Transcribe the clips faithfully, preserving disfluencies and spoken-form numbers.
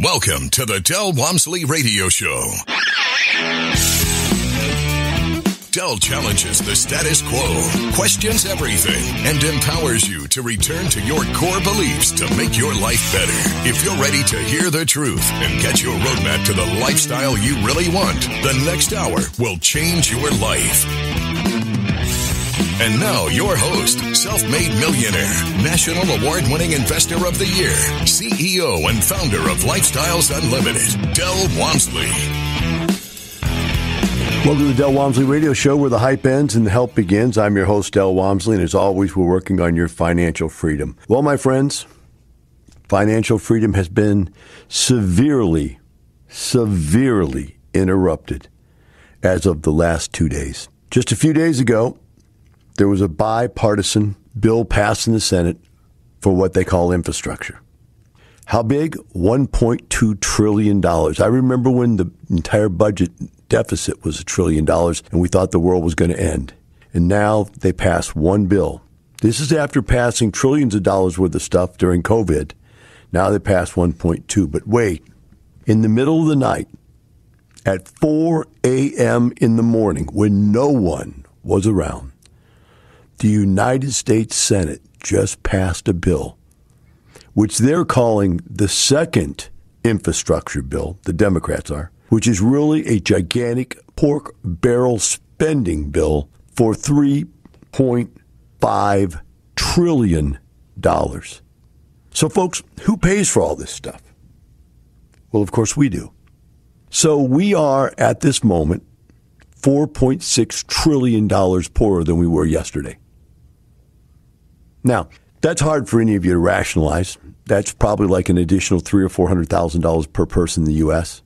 Welcome to the Del Walmsley Radio Show. Del challenges the status quo, questions everything, and empowers you to return to your core beliefs to make your life better. If you're ready to hear the truth and get your roadmap to the lifestyle you really want, the next hour will change your life. And now, your host, self-made millionaire, national award-winning investor of the year, C E O and founder of Lifestyles Unlimited, Del Walmsley. Welcome to the Del Walmsley Radio Show, where the hype ends and the help begins. I'm your host, Del Walmsley, and as always, we're working on your financial freedom. Well, my friends, financial freedom has been severely, severely interrupted as of the last two days. Just a few days ago, there was a bipartisan bill passed in the Senate for what they call infrastructure. How big? one point two trillion dollars. I remember when the entire budget deficit was a trillion dollars and we thought the world was going to end. And now they pass one bill. This is after passing trillions of dollars worth of stuff during COVID. Now they pass one point two. But wait, in the middle of the night, at four a.m. in the morning, when no one was around, the United States Senate just passed a bill, which they're calling the second infrastructure bill, the Democrats are, which is really a gigantic pork barrel spending bill for three point five trillion dollars. So, folks, who pays for all this stuff? Well, of course we do. So we are, at this moment, four point six trillion dollars poorer than we were yesterday. Now, that's hard for any of you to rationalize. That's probably like an additional three or four hundred thousand dollars per person in the U S.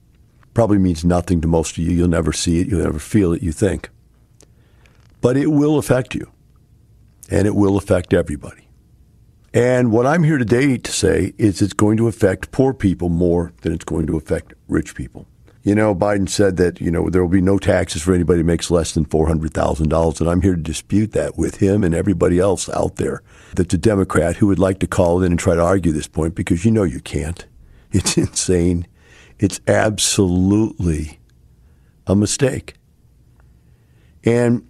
Probably means nothing to most of you. You'll never see it. You'll never feel it, you think. But it will affect you. And it will affect everybody. And what I'm here today to say is it's going to affect poor people more than it's going to affect rich people. You know, Biden said that, you know, there will be no taxes for anybody who makes less than four hundred thousand dollars, and I'm here to dispute that with him and everybody else out there that's a Democrat who would like to call in and try to argue this point, because you know you can't. It's insane. It's absolutely a mistake. And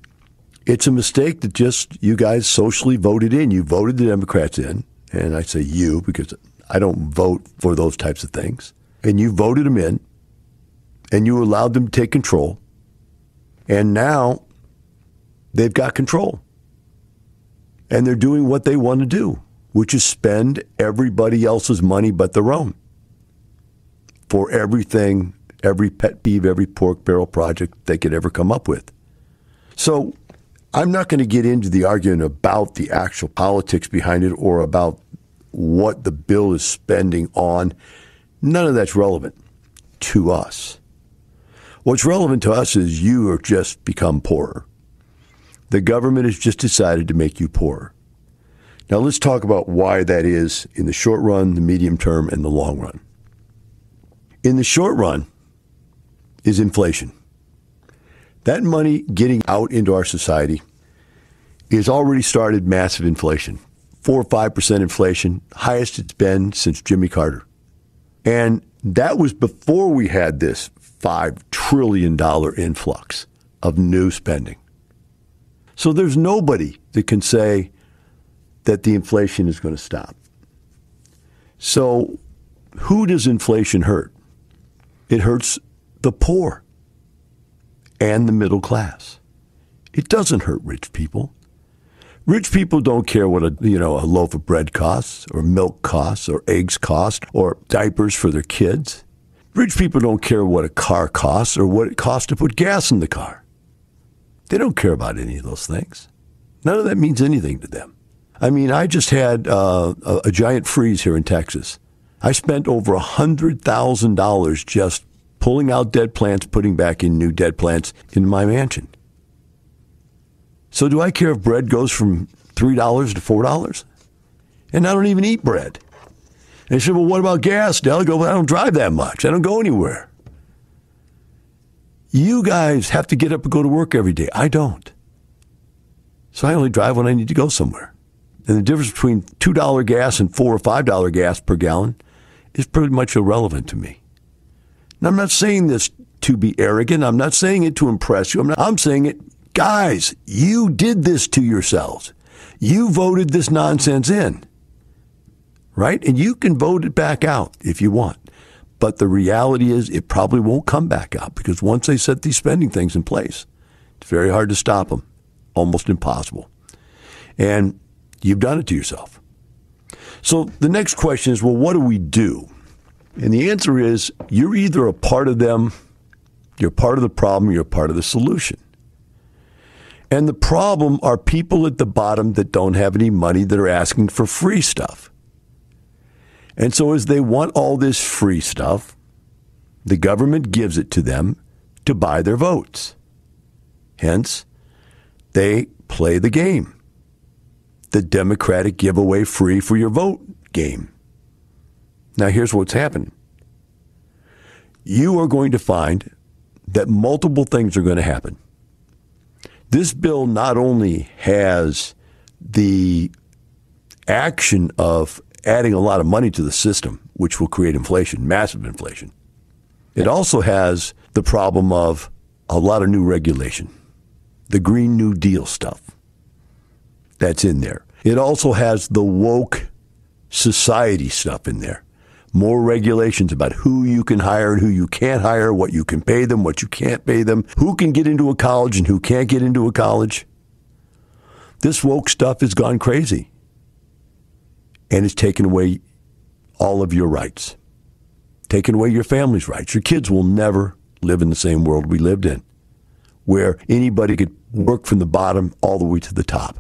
it's a mistake that just you guys socially voted in. You voted the Democrats in, and I say you because I don't vote for those types of things. And you voted them in. And you allowed them to take control. And now they've got control. And they're doing what they want to do, which is spend everybody else's money but their own for everything, every pet peeve, every pork barrel project they could ever come up with. So I'm not going to get into the argument about the actual politics behind it or about what the bill is spending on. None of that's relevant to us. What's relevant to us is you have just become poorer. The government has just decided to make you poorer. Now let's talk about why that is in the short run, the medium term, and the long run. In the short run is inflation. That money getting out into our society has already started massive inflation. four or five percent inflation, highest it's been since Jimmy Carter. And that was before we had this five trillion dollars influx of new spending. So there's nobody that can say that the inflation is going to stop. So who does inflation hurt? It hurts the poor and the middle class. It doesn't hurt rich people. Rich people don't care what a you know a loaf of bread costs, or milk costs, or eggs cost, or diapers for their kids. Rich people don't care what a car costs or what it costs to put gas in the car. They don't care about any of those things. None of that means anything to them. I mean, I just had uh, a, a giant freeze here in Texas. I spent over one hundred thousand dollars just pulling out dead plants, putting back in new dead plants in my mansion. So do I care if bread goes from three dollars to four dollars? And I don't even eat bread. And she said, well, what about gas, Del? I go, well, I don't drive that much. I don't go anywhere. You guys have to get up and go to work every day. I don't. So I only drive when I need to go somewhere. And the difference between two dollars gas and four dollars or five dollars gas per gallon is pretty much irrelevant to me. And I'm not saying this to be arrogant. I'm not saying it to impress you. I'm, not, I'm saying it, guys, you did this to yourselves. You voted this nonsense in, right? And you can vote it back out if you want. But the reality is it probably won't come back out, because once they set these spending things in place, it's very hard to stop them, almost impossible. And you've done it to yourself. So the next question is, well, what do we do? And the answer is, you're either a part of them, you're part of the problem, you're part of the solution. And the problem are people at the bottom that don't have any money that are asking for free stuff. And so as they want all this free stuff, the government gives it to them to buy their votes. Hence, they play the game. The Democratic giveaway free for your vote game. Now, here's what's happening. You are going to find that multiple things are going to happen. This bill not only has the action of adding a lot of money to the system, which will create inflation, massive inflation, it also has the problem of a lot of new regulation, the Green New Deal stuff that's in there. It also has the woke society stuff in there. More regulations about who you can hire and who you can't hire, what you can pay them, what you can't pay them, who can get into a college and who can't get into a college. This woke stuff has gone crazy. And it's taken away all of your rights. Taken away your family's rights. Your kids will never live in the same world we lived in, where anybody could work from the bottom all the way to the top.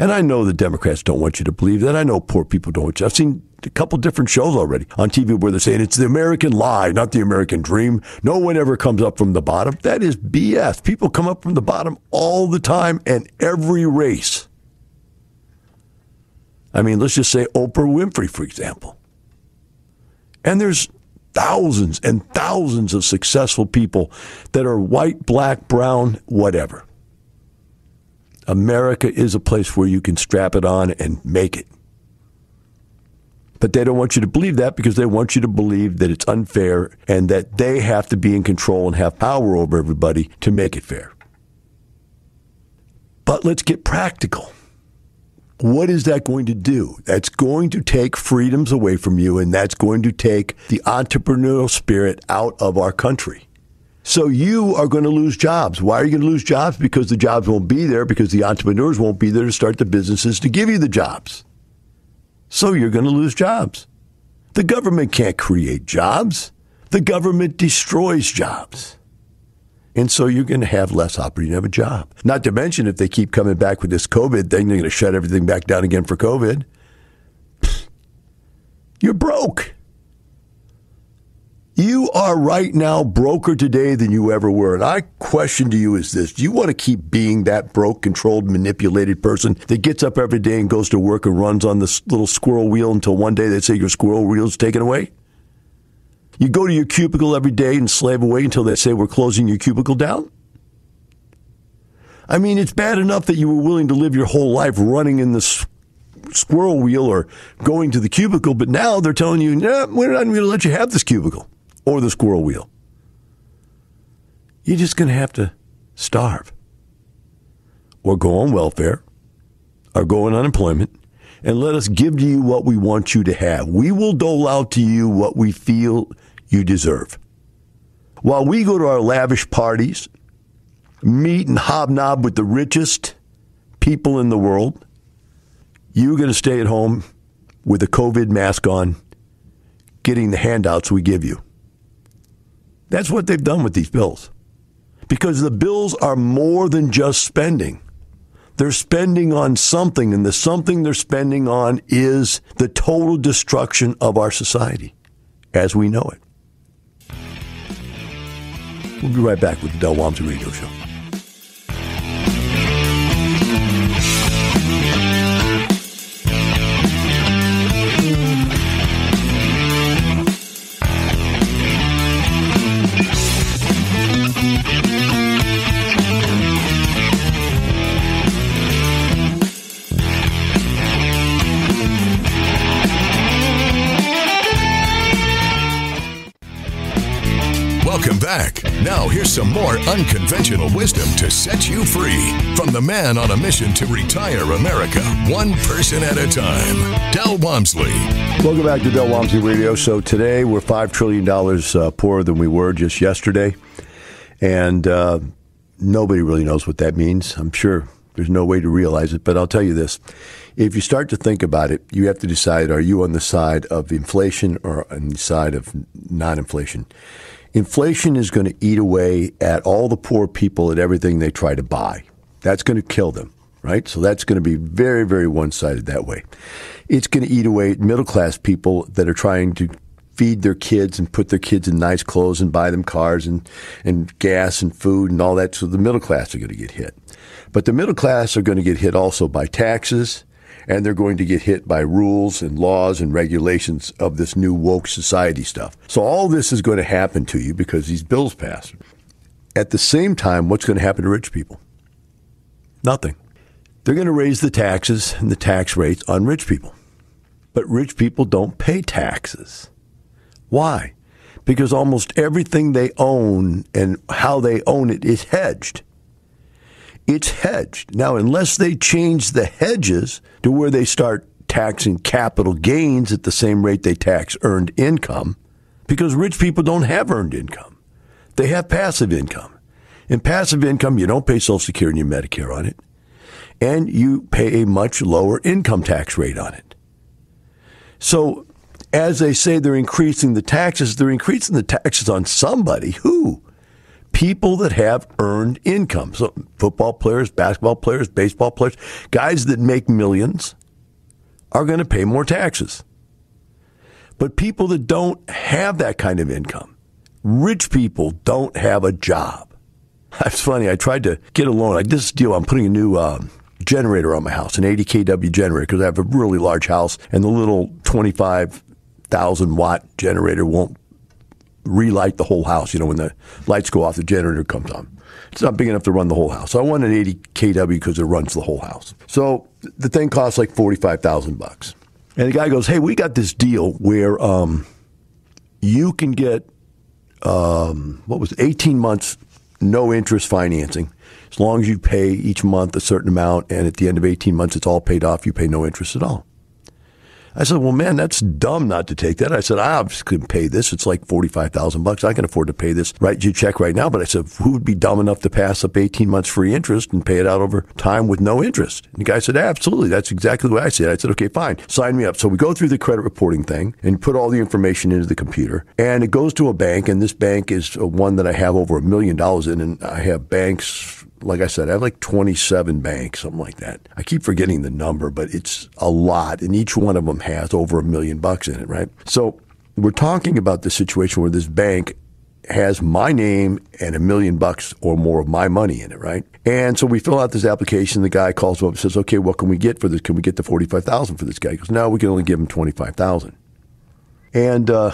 And I know the Democrats don't want you to believe that. I know poor people don't want you. I've seen a couple different shows already on T V where they're saying it's the American lie, not the American dream. No one ever comes up from the bottom. That is B S. People come up from the bottom all the time, and every race. I mean, let's just say Oprah Winfrey, for example. And there's thousands and thousands of successful people that are white, black, brown, whatever. America is a place where you can strap it on and make it. But they don't want you to believe that, because they want you to believe that it's unfair and that they have to be in control and have power over everybody to make it fair. But let's get practical. What is that going to do? That's going to take freedoms away from you, and that's going to take the entrepreneurial spirit out of our country. So you are going to lose jobs. Why are you going to lose jobs? Because the jobs won't be there, because the entrepreneurs won't be there to start the businesses to give you the jobs. So you're going to lose jobs. The government can't create jobs. The government destroys jobs. And so you're going to have less opportunity to have a job. Not to mention, if they keep coming back with this COVID thing, they're going to shut everything back down again for COVID. You're broke. You are right now broker today than you ever were. And I question to you is this: do you want to keep being that broke, controlled, manipulated person that gets up every day and goes to work and runs on this little squirrel wheel until one day they say your squirrel wheel's taken away? You go to your cubicle every day and slave away until they say we're closing your cubicle down? I mean, it's bad enough that you were willing to live your whole life running in this squirrel wheel or going to the cubicle, but now they're telling you, no, we're not going to let you have this cubicle or the squirrel wheel. You're just going to have to starve or go on welfare or go on unemployment, and let us give to you what we want you to have. We will dole out to you what we feel you deserve. While we go to our lavish parties, meet and hobnob with the richest people in the world, you're going to stay at home with a COVID mask on, getting the handouts we give you. That's what they've done with these bills. Because the bills are more than just spending. They're spending on something, and the something they're spending on is the total destruction of our society as we know it. We'll be right back with the Del Walmsley Radio Show. Welcome back. Now here's some more unconventional wisdom to set you free from the man on a mission to retire America, one person at a time, Del Walmsley. Welcome back to Del Walmsley Radio. So today we're five trillion dollars uh, poorer than we were just yesterday. And uh, nobody really knows what that means. I'm sure there's no way to realize it, but I'll tell you this. If you start to think about it, you have to decide, are you on the side of inflation or on the side of non-inflation? Inflation is going to eat away at all the poor people at everything they try to buy. That's going to kill them, right? So that's going to be very, very one-sided that way. It's going to eat away at middle-class people that are trying to feed their kids and put their kids in nice clothes and buy them cars and, and gas and food and all that. So the middle class are going to get hit. But the middle class are going to get hit also by taxes, and they're going to get hit by rules and laws and regulations of this new woke society stuff. So all this is going to happen to you because these bills pass. At the same time, what's going to happen to rich people? Nothing. They're going to raise the taxes and the tax rates on rich people. But rich people don't pay taxes. Why? Because almost everything they own and how they own it is hedged. It's hedged. Now, unless they change the hedges to where they start taxing capital gains at the same rate they tax earned income, because rich people don't have earned income. They have passive income. In passive income, you don't pay Social Security and Medicare on it, and you pay a much lower income tax rate on it. So, as they say, they're increasing the taxes. They're increasing the taxes on somebody. Who? People that have earned income. So football players, basketball players, baseball players, guys that make millions are going to pay more taxes. But people that don't have that kind of income, rich people don't have a job. That's funny. I tried to get a loan. I did this deal. I'm putting a new um, generator on my house, an eighty kilowatt generator, because I have a really large house, and the little twenty-five thousand watt generator won't relight the whole house. You know, when the lights go off, the generator comes on. It's not big enough to run the whole house. So I want an eighty kilowatt because it runs the whole house. So the thing costs like forty-five thousand bucks. And the guy goes, hey, we got this deal where um, you can get, um, what was it, eighteen months, no interest financing. As long as you pay each month a certain amount, and at the end of eighteen months, it's all paid off. You pay no interest at all. I said, well, man, that's dumb not to take that. I said, I obviously couldn't pay this. It's like forty-five thousand bucks. I can afford to pay this. Write you a check right now. But I said, who would be dumb enough to pass up eighteen months free interest and pay it out over time with no interest? And the guy said, absolutely. That's exactly the way I said it. I said, okay, fine. Sign me up. So we go through the credit reporting thing and put all the information into the computer. And it goes to a bank. And this bank is one that I have over a million dollars in. And I have banks, like I said, I have like twenty-seven banks, something like that. I keep forgetting the number, but it's a lot. And each one of them has over a million bucks in it, right? So we're talking about the situation where this bank has my name and a million bucks or more of my money in it, right? And so we fill out this application. The guy calls up and says, okay, what can we get for this? Can we get the forty-five thousand dollars for this guy? He goes, no, we can only give him twenty-five thousand dollars. And, uh,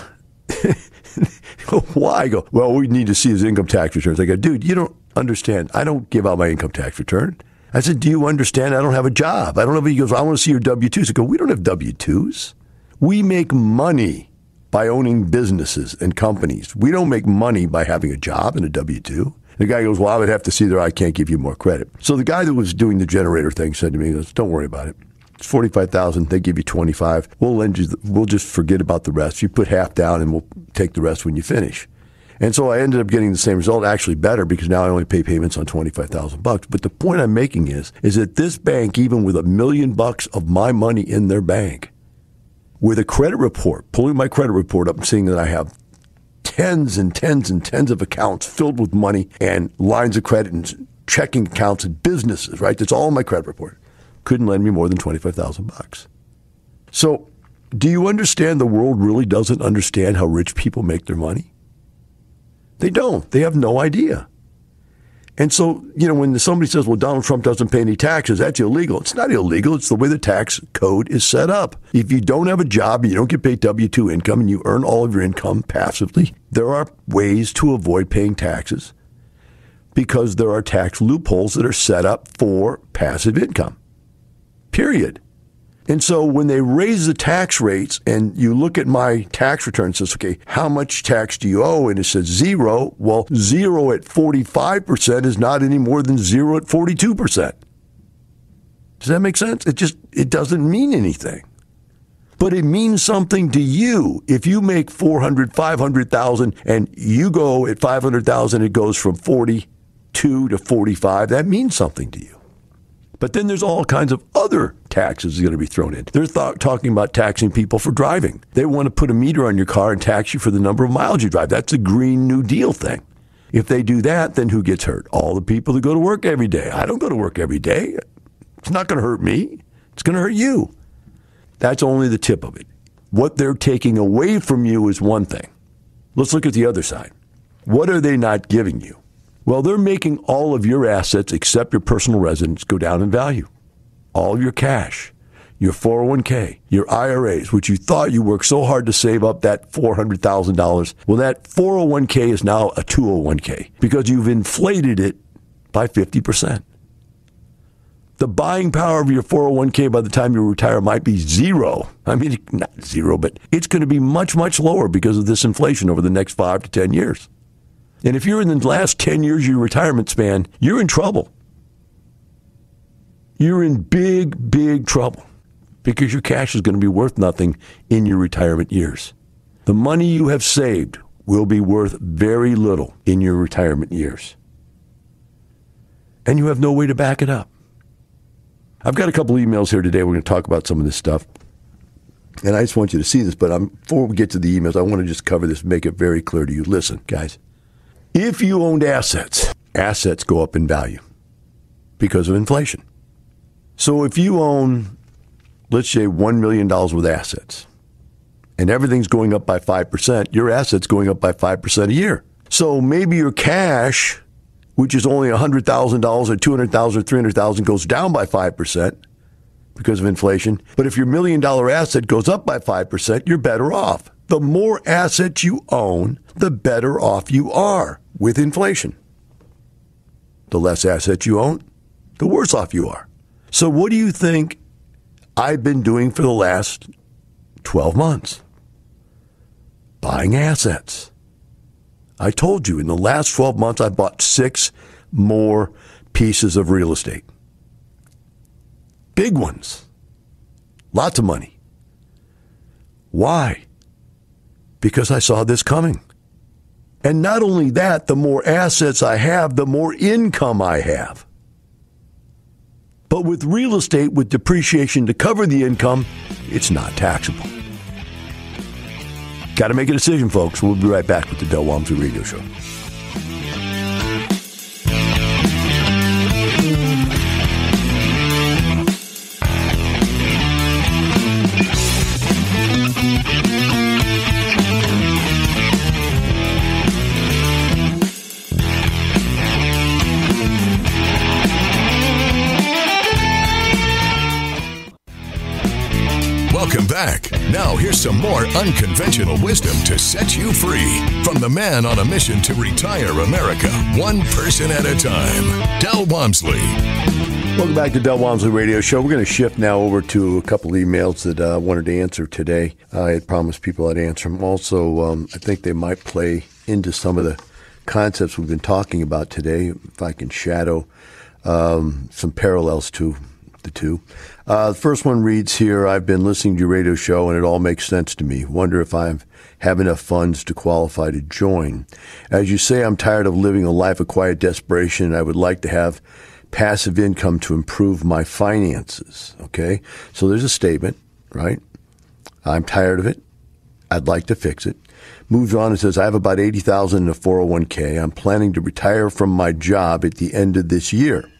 why? I go, well, we need to see his income tax returns. I go, dude, you don't understand. I don't give out my income tax return. I said, do you understand? I don't have a job. I don't know if he goes, I want to see your W two's. I go, we don't have W two's. We make money by owning businesses and companies. We don't make money by having a job and a W two. The guy goes, well, I would have to see there. I can't give you more credit. So the guy that was doing the generator thing said to me, he goes, don't worry about it. It's forty-five thousand dollars. They give you twenty-five thousand dollars. We'll lend you. The, we'll just forget about the rest. You put half down, and we'll take the rest when you finish. And so I ended up getting the same result, actually better, because now I only pay payments on twenty-five thousand bucks. But the point I'm making is, is that this bank, even with a million bucks of my money in their bank, with a credit report, pulling my credit report up and seeing that I have tens and tens and tens of accounts filled with money and lines of credit and checking accounts and businesses, right? That's all in my credit report. Couldn't lend me more than twenty-five thousand bucks. So do you understand the world really doesn't understand how rich people make their money? They don't. They have no idea. And so, you know, when somebody says, well, Donald Trump doesn't pay any taxes, that's illegal. It's not illegal. It's the way the tax code is set up. If you don't have a job and you don't get paid W two income and you earn all of your income passively, there are ways to avoid paying taxes because there are tax loopholes that are set up for passive income. Period. And so when they raise the tax rates and you look at my tax return, it says, okay, how much tax do you owe? And it says zero. Well, zero at forty-five percent is not any more than zero at forty-two percent. Does that make sense? It just, it doesn't mean anything. But it means something to you. If you make four hundred thousand, five hundred thousand and you go at five hundred thousand, it goes from forty-two to forty-five. That means something to you. But then there's all kinds of other taxes going to be thrown in. They're th- talking about taxing people for driving. They want to put a meter on your car and tax you for the number of miles you drive. That's a Green New Deal thing. If they do that, then who gets hurt? All the people that go to work every day. I don't go to work every day. It's not going to hurt me. It's going to hurt you. That's only the tip of it. What they're taking away from you is one thing. Let's look at the other side. What are they not giving you? Well, they're making all of your assets, except your personal residence, go down in value. All of your cash, your four oh one k, your I R As, which you thought you worked so hard to save up that four hundred thousand dollars. Well, that four oh one k is now a two oh one k because you've inflated it by fifty percent. The buying power of your four oh one k by the time you retire might be zero. I mean, not zero, but it's going to be much, much lower because of this inflation over the next five to ten years. And if you're in the last ten years of your retirement span, you're in trouble. You're in big, big trouble because your cash is going to be worth nothing in your retirement years. The money you have saved will be worth very little in your retirement years. And you have no way to back it up. I've got a couple emails here today. We're going to talk about some of this stuff. And I just want you to see this, but I'm, before we get to the emails, I want to just cover this, make it very clear to you. Listen, guys. If you owned assets, assets go up in value because of inflation. So if you own, let's say, one million dollars worth of assets, and everything's going up by five percent, your assets going up by five percent a year. So maybe your cash, which is only one hundred thousand dollars or two hundred thousand dollars or three hundred thousand dollars, goes down by five percent because of inflation. But if your million-dollar asset goes up by five percent, you're better off. The more assets you own, the better off you are with inflation. The less assets you own, the worse off you are. So what do you think I've been doing for the last twelve months? Buying assets. I told you in the last twelve months, I bought six more pieces of real estate. Big ones. Lots of money. Why? Because I saw this coming. And not only that, the more assets I have, the more income I have. But with real estate, with depreciation to cover the income, it's not taxable. Got to make a decision, folks. We'll be right back with the Del Walmsley Radio Show. Back. Now here's some more unconventional wisdom to set you free from the man on a mission to retire America, one person at a time, Del Walmsley. Welcome back to Del Walmsley Radio Show. We're going to shift now over to a couple emails that I uh, wanted to answer today. I had promised people I'd answer them. Also, um, I think they might play into some of the concepts we've been talking about today, if I can shadow um, some parallels to the two. Uh, the first one reads here, I've been listening to your radio show and it all makes sense to me. Wonder if I have enough funds to qualify to join. As you say, I'm tired of living a life of quiet desperation and I would like to have passive income to improve my finances. Okay? So there's a statement, right? I'm tired of it. I'd like to fix it. Moves on and says, I have about eighty thousand dollars in a four oh one k. I'm planning to retire from my job at the end of this year.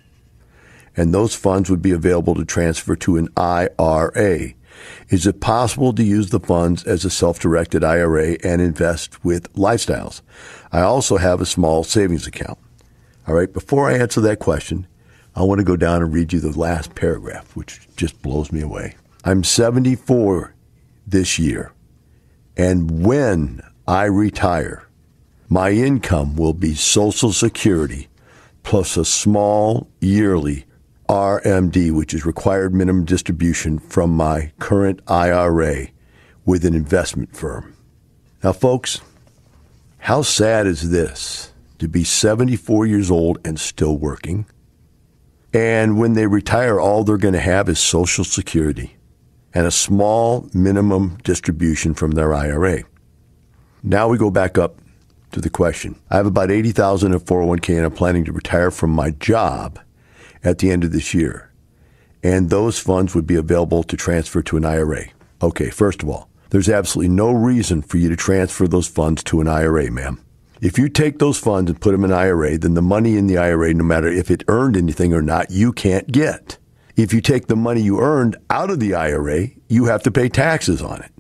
And those funds would be available to transfer to an I R A. Is it possible to use the funds as a self-directed I R A and invest with Lifestyles? I also have a small savings account. All right, before I answer that question, I want to go down and read you the last paragraph, which just blows me away. I'm seventy-four this year, and when I retire, my income will be Social Security plus a small yearly R M D, which is required minimum distribution from my current I R A with an investment firm. Now, folks, how sad is this, to be seventy-four years old and still working? And when they retire, all they're going to have is Social Security and a small minimum distribution from their I R A. Now we go back up to the question. I have about eighty thousand dollars in four oh one k, and I'm planning to retire from my job at the end of this year, and those funds would be available to transfer to an I R A. Okay, first of all, there's absolutely no reason for you to transfer those funds to an I R A, ma'am. If you take those funds and put them in an I R A, then the money in the I R A, no matter if it earned anything or not, you can't get. If you take the money you earned out of the I R A, you have to pay taxes on it.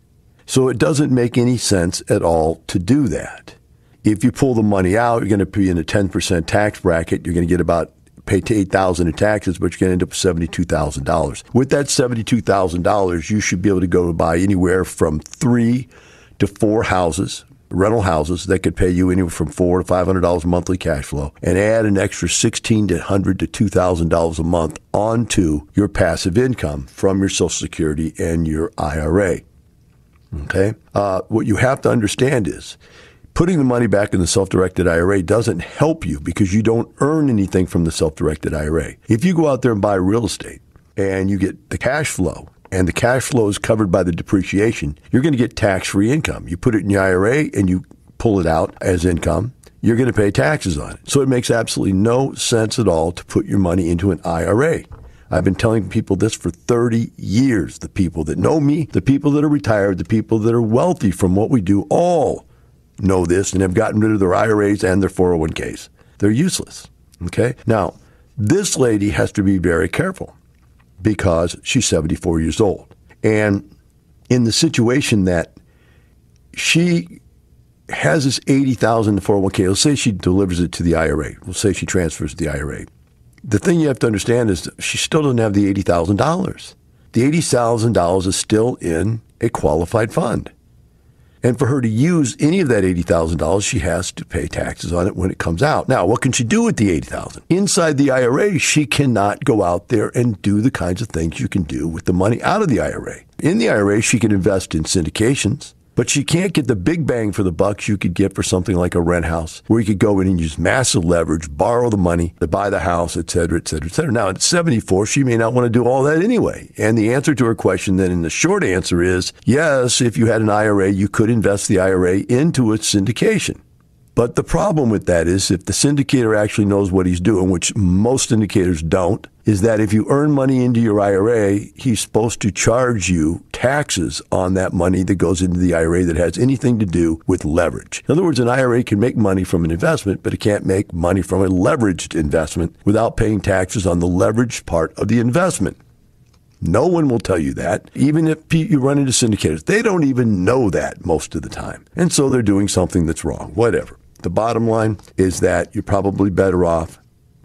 So it doesn't make any sense at all to do that. If you pull the money out, you're going to be in a ten percent tax bracket. You're going to get about pay eight thousand dollars in taxes, but you're going to end up with seventy-two thousand dollars. With that seventy-two thousand dollars, you should be able to go buy anywhere from three to four houses, rental houses, that could pay you anywhere from four hundred dollars to five hundred dollars monthly cash flow, and add an extra sixteen hundred dollars to one hundred dollars to two thousand dollars a month onto your passive income from your Social Security and your I R A. Okay? Uh, what you have to understand is, putting the money back in the self-directed I R A doesn't help you because you don't earn anything from the self-directed I R A. If you go out there and buy real estate and you get the cash flow and the cash flow is covered by the depreciation, you're going to get tax-free income. You put it in your I R A and you pull it out as income, you're going to pay taxes on it. So it makes absolutely no sense at all to put your money into an I R A. I've been telling people this for thirty years. The people that know me, the people that are retired, the people that are wealthy from what we do, all know this and have gotten rid of their I R As and their four oh one k's. They're useless. Okay? Now, this lady has to be very careful because she's seventy-four years old. And in the situation that she has this eighty thousand dollars in the four oh one k, let's say she delivers it to the I R A. Let's say she transfers the I R A. The thing you have to understand is that she still doesn't have the eighty thousand dollars. The eighty thousand dollars is still in a qualified fund. And for her to use any of that eighty thousand dollars, she has to pay taxes on it when it comes out. Now, what can she do with the eighty thousand dollars? Inside the I R A, she cannot go out there and do the kinds of things you can do with the money out of the I R A. In the I R A, she can invest in syndications, but she can't get the big bang for the bucks you could get for something like a rent house, where you could go in and use massive leverage, borrow the money to buy the house, et cetera, et cetera, et cetera. Now, at seventy-four, she may not want to do all that anyway. And the answer to her question then, in the short answer is, yes, if you had an I R A, you could invest the I R A into a syndication. But the problem with that is, if the syndicator actually knows what he's doing, which most syndicators don't, is that if you earn money into your I R A, he's supposed to charge you taxes on that money that goes into the I R A that has anything to do with leverage. In other words, an I R A can make money from an investment, but it can't make money from a leveraged investment without paying taxes on the leveraged part of the investment. No one will tell you that, even if you run into syndicators. They don't even know that most of the time. And so they're doing something that's wrong, whatever. The bottom line is that you're probably better off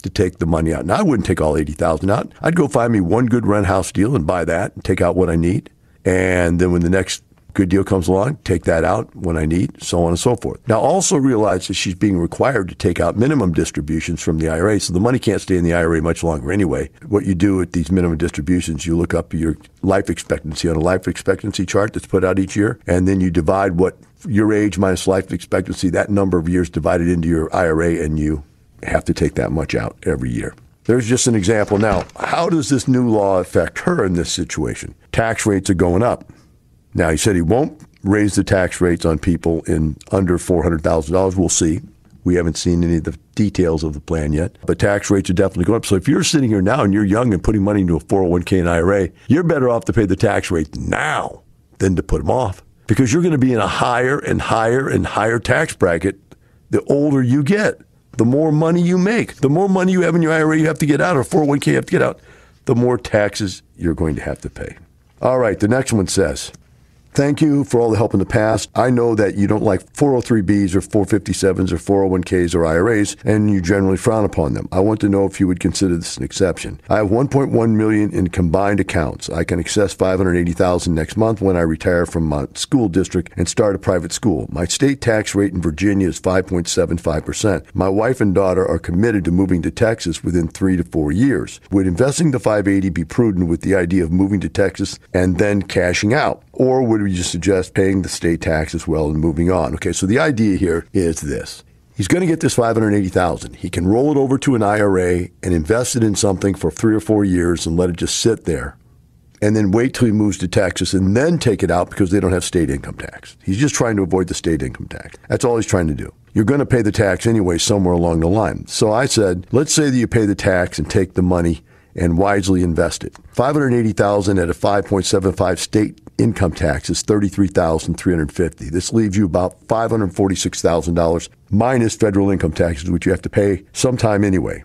to take the money out. Now, I wouldn't take all eighty thousand dollars out. I'd go find me one good rent house deal and buy that and take out what I need. And then when the next good deal comes along, take that out when I need, so on and so forth. Now, also realize that she's being required to take out minimum distributions from the I R A, so the money can't stay in the I R A much longer anyway. What you do at these minimum distributions, you look up your life expectancy on a life expectancy chart that's put out each year, and then you divide what your age minus life expectancy, that number of years divided into your I R A, and you have to take that much out every year. There's just an example. Now, how does this new law affect her in this situation? Tax rates are going up. Now, he said he won't raise the tax rates on people in under four hundred thousand dollars. We'll see. We haven't seen any of the details of the plan yet. But tax rates are definitely going up. So if you're sitting here now and you're young and putting money into a four oh one k and I R A, you're better off to pay the tax rates now than to put them off, because you're going to be in a higher and higher and higher tax bracket the older you get. The more money you make, the more money you have in your I R A you have to get out, or four oh one k you have to get out, the more taxes you're going to have to pay. All right, the next one says, Thank you for all the help in the past. I know that you don't like four oh three B's or four fifty-sevens or four oh one K's or I R As, and you generally frown upon them. I want to know if you would consider this an exception. I have one point one million in combined accounts. I can access five hundred eighty thousand next month when I retire from my school district and start a private school. My state tax rate in Virginia is five point seven five percent. My wife and daughter are committed to moving to Texas within three to four years. Would investing the five eighty be prudent with the idea of moving to Texas and then cashing out? Or would we just suggest paying the state tax as well and moving on? Okay, so the idea here is this. He's going to get this five hundred eighty thousand dollars. He can roll it over to an I R A and invest it in something for three or four years and let it just sit there, and then wait till he moves to Texas and then take it out because they don't have state income tax. He's just trying to avoid the state income tax. That's all he's trying to do. You're going to pay the tax anyway somewhere along the line. So I said, let's say that you pay the tax and take the money and wisely invest it. five hundred eighty thousand dollars at a five point seven five state income tax is thirty-three thousand three hundred fifty dollars. This leaves you about five hundred forty-six thousand dollars minus federal income taxes, which you have to pay sometime anyway.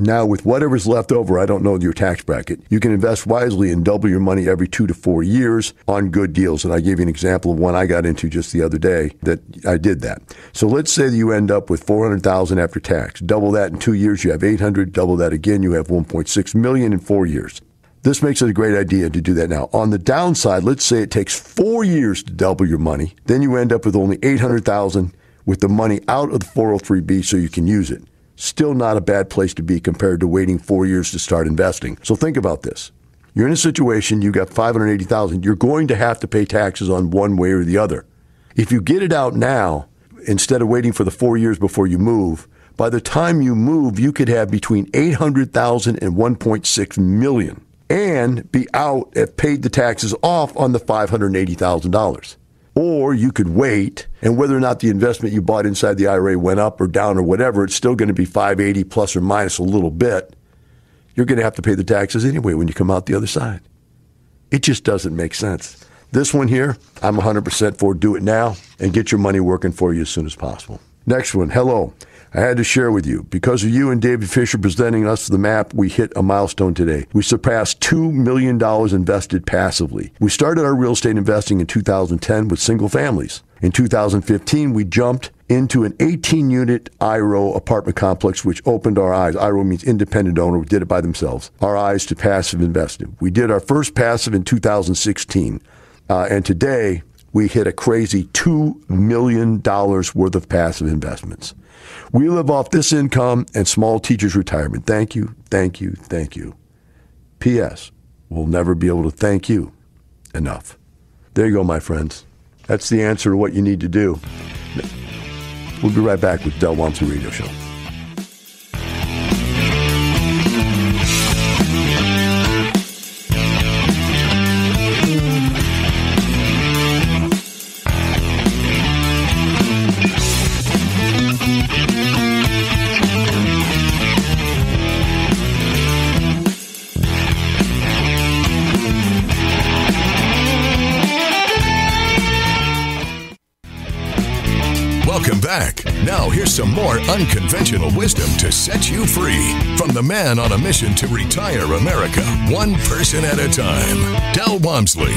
Now, with whatever's left over, I don't know your tax bracket, you can invest wisely and double your money every two to four years on good deals. And I gave you an example of one I got into just the other day that I did that. So let's say that you end up with four hundred thousand dollars after tax. Double that in two years, you have eight hundred thousand dollars. Double that again, you have one point six million dollars in four years. This makes it a great idea to do that now. On the downside, let's say it takes four years to double your money. Then you end up with only eight hundred thousand dollars with the money out of the four oh three B so you can use it. Still not a bad place to be compared to waiting four years to start investing. So think about this. You're in a situation, you got five hundred eighty thousand dollars. You're going to have to pay taxes on one way or the other. If you get it out now, instead of waiting for the four years before you move, by the time you move, you could have between eight hundred thousand dollars and one point six million dollars and be out and paid the taxes off on the five hundred eighty thousand dollars. Or you could wait, and whether or not the investment you bought inside the I R A went up or down or whatever, it's still going to be five eighty plus or minus a little bit. You're going to have to pay the taxes anyway when you come out the other side. It just doesn't make sense. This one here, I'm one hundred percent for do it now and get your money working for you as soon as possible. Next one, hello. I had to share with you, because of you and David Fisher presenting us the map, we hit a milestone today. We surpassed two million dollars invested passively. We started our real estate investing in two thousand ten with single families. In two thousand fifteen, we jumped into an eighteen-unit I R O apartment complex, which opened our eyes. I R O means independent owner. We did it by themselves. Our eyes to passive investing. We did our first passive in two thousand sixteen, uh, and today we hit a crazy two million dollars worth of passive investments. We live off this income and small teachers' retirement. Thank you, thank you, thank you. P S. We'll never be able to thank you enough. There you go, my friends. That's the answer to what you need to do. We'll be right back with Del Walmsley Radio Show. Now here's some more unconventional wisdom to set you free from the man on a mission to retire America, one person at a time, Del Walmsley.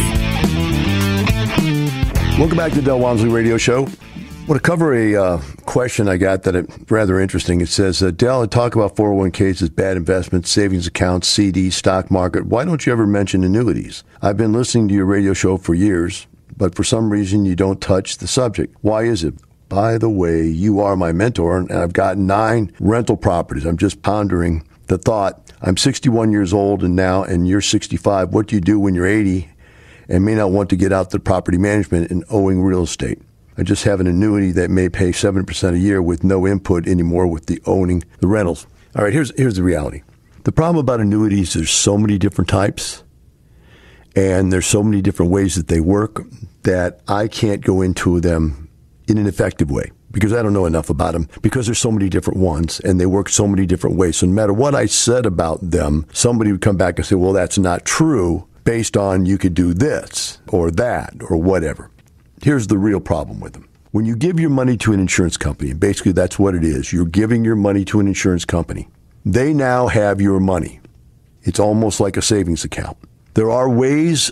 Welcome back to Del Walmsley Radio Show. I want to cover a uh, question I got that is rather interesting. It says, uh, Del, I talk about four oh one K's as bad investments, savings accounts, C Ds, stock market. Why don't you ever mention annuities? I've been listening to your radio show for years, but for some reason you don't touch the subject. Why is it? By the way, you are my mentor, and I've got nine rental properties. I'm just pondering the thought. I'm sixty-one years old and now, and you're sixty-five. What do you do when you're eighty and may not want to get out the property management and owning real estate? I just have an annuity that may pay seven percent a year with no input anymore with the owning the rentals. All right, here's, here's the reality. The problem about annuities, there's so many different types, and there's so many different ways that they work that I can't go into them in an effective way, because I don't know enough about them, because there's so many different ones, and they work so many different ways. So no matter what I said about them, somebody would come back and say, well, that's not true, based on you could do this or that or whatever. Here's the real problem with them. When you give your money to an insurance company, and basically that's what it is, you're giving your money to an insurance company. They now have your money. It's almost like a savings account. There are ways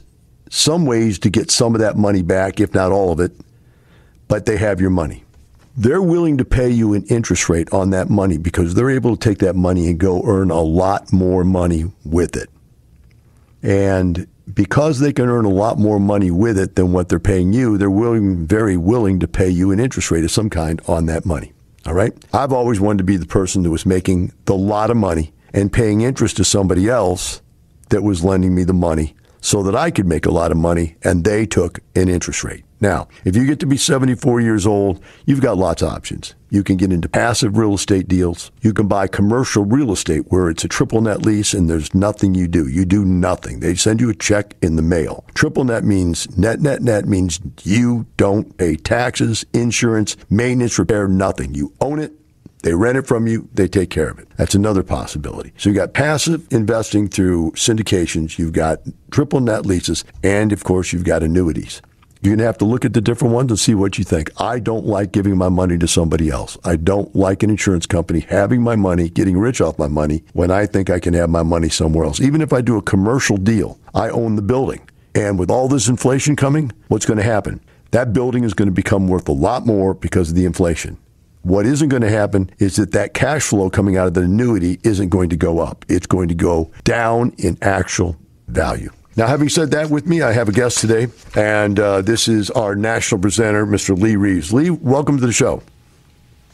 some ways to get some of that money back, if not all of it, but they have your money. They're willing to pay you an interest rate on that money because they're able to take that money and go earn a lot more money with it. And because they can earn a lot more money with it than what they're paying you, they're willing, very willing to pay you an interest rate of some kind on that money. All right? I've always wanted to be the person that was making the lot of money and paying interest to somebody else that was lending me the money so that I could make a lot of money and they took an interest rate. Now, if you get to be seventy-four years old, you've got lots of options. You can get into passive real estate deals. You can buy commercial real estate where it's a triple net lease and there's nothing you do. You do nothing. They send you a check in the mail. Triple net means net, net, net means you don't pay taxes, insurance, maintenance, repair, nothing. You own it. They rent it from you. They take care of it. That's another possibility. So you've got passive investing through syndications. You've got triple net leases. And, of course, you've got annuities. You're going to have to look at the different ones and see what you think. I don't like giving my money to somebody else. I don't like an insurance company having my money, getting rich off my money, when I think I can have my money somewhere else. Even if I do a commercial deal, I own the building. And with all this inflation coming, what's going to happen? That building is going to become worth a lot more because of the inflation. What isn't going to happen is that that cash flow coming out of the annuity isn't going to go up. It's going to go down in actual value. Now, having said that, with me, I have a guest today, and uh, this is our national presenter, Mister Lee Reeves. Lee, welcome to the show.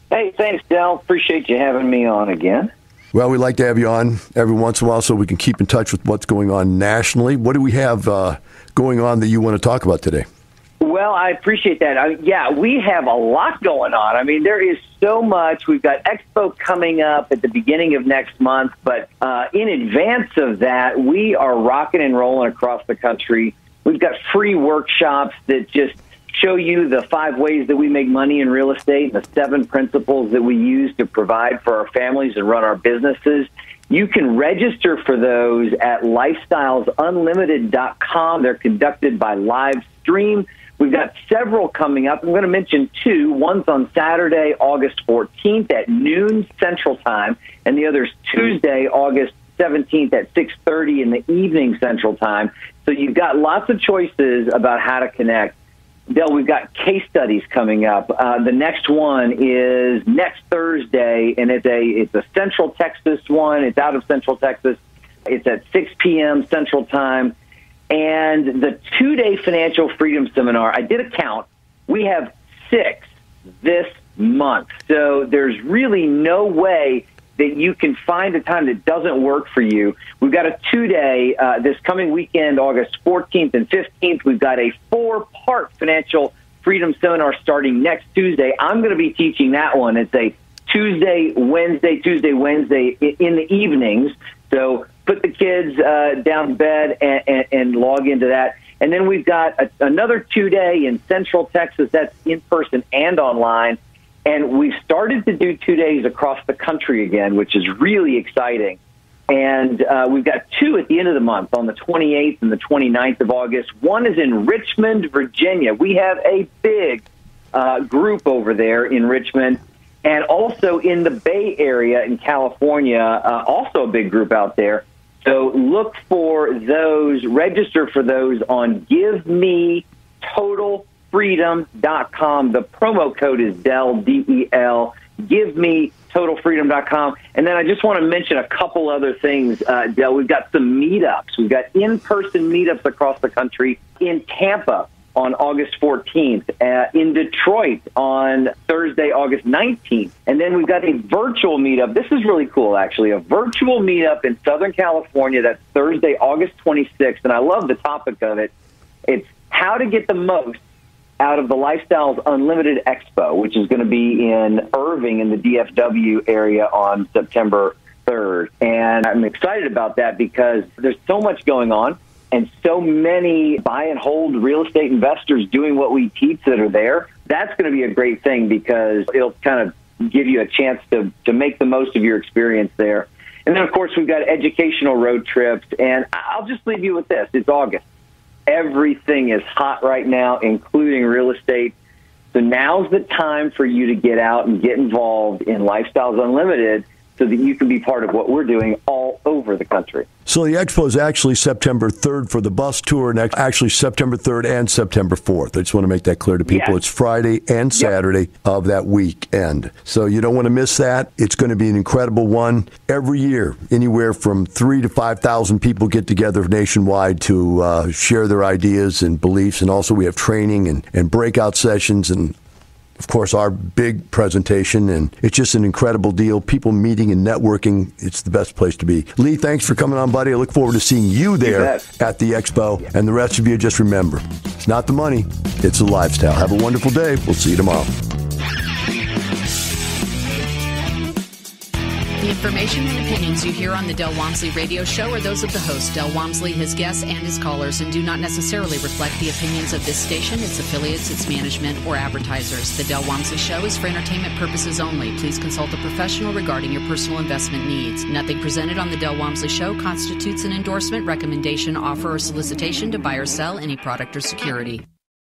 Hey, thanks, Del. Appreciate you having me on again. Well, we like to have you on every once in a while so we can keep in touch with what's going on nationally. What do we have uh, going on that you want to talk about today? Well, I appreciate that. I, yeah, we have a lot going on. I mean, there is so much. We've got Expo coming up at the beginning of next month, but uh, in advance of that, we are rocking and rolling across the country. We've got free workshops that just show you the five ways that we make money in real estate and the seven principles that we use to provide for our families and run our businesses. You can register for those at Lifestyles Unlimited dot com. They're conducted by live stream. We've got several coming up. I'm going to mention two. One's on Saturday, August fourteenth at noon Central Time, and the other's Tuesday, August seventeenth at six thirty in the evening Central Time. So you've got lots of choices about how to connect. Del, we've got case studies coming up. Uh, the next one is next Thursday, and it's a it's a Central Texas one. It's out of Central Texas. It's at six p.m. Central Time. And the two-day financial freedom seminar, I did a count. We have six this month. So there's really no way that you can find a time that doesn't work for you. We've got a two-day uh, this coming weekend, August fourteenth and fifteenth. We've got a four-part financial freedom seminar starting next Tuesday. I'm going to be teaching that one. It's a Tuesday, Wednesday, Tuesday, Wednesday in the evenings. So put the kids uh, down to bed and, and, and log into that. And then we've got a, another two-day in Central Texas. That's in-person and online. And we've started to do two days across the country again, which is really exciting. And uh, we've got two at the end of the month on the twenty-eighth and the twenty-ninth of August. One is in Richmond, Virginia. We have a big uh, group over there in Richmond. And also in the Bay Area in California, uh, also a big group out there. So look for those, register for those on Give Me Total Freedom dot com. The promo code is Del, D E L, Give Me Total Freedom dot com. And then I just want to mention a couple other things, uh, Del. We've got some meetups. We've got in-person meetups across the country in Tampa on August fourteenth, uh, in Detroit on Thursday, August nineteenth. And then we've got a virtual meetup. This is really cool, actually, a virtual meetup in Southern California. That's Thursday, August twenty-sixth. And I love the topic of it. It's how to get the most out of the Lifestyles Unlimited Expo, which is going to be in Irving in the D F W area on September third. And I'm excited about that because there's so much going on. And so many buy and hold real estate investors doing what we teach that are there. That's going to be a great thing because it'll kind of give you a chance to, to make the most of your experience there. And then, of course, we've got educational road trips. And I'll just leave you with this. It's August. Everything is hot right now, including real estate. So now's the time for you to get out and get involved in Lifestyles Unlimited so that you can be part of what we're doing all over the country. So the expo is actually September third for the bus tour, and actually September third and September fourth. I just want to make that clear to people. Yeah. It's Friday and Saturday yep. of that weekend. So you don't want to miss that. It's going to be an incredible one. Every year, anywhere from three thousand to five thousand people get together nationwide to uh, share their ideas and beliefs. And also we have training and, and breakout sessions and of course, our big presentation, and it's just an incredible deal. People meeting and networking, it's the best place to be. Lee, thanks for coming on, buddy. I look forward to seeing you there at the expo. And the rest of you, just remember, it's not the money, it's the lifestyle. Have a wonderful day. We'll see you tomorrow. The information and opinions you hear on the Del Walmsley Radio Show are those of the host, Del Walmsley, his guests, and his callers, and do not necessarily reflect the opinions of this station, its affiliates, its management, or advertisers. The Del Walmsley Show is for entertainment purposes only. Please consult a professional regarding your personal investment needs. Nothing presented on the Del Walmsley Show constitutes an endorsement, recommendation, offer, or solicitation to buy or sell any product or security.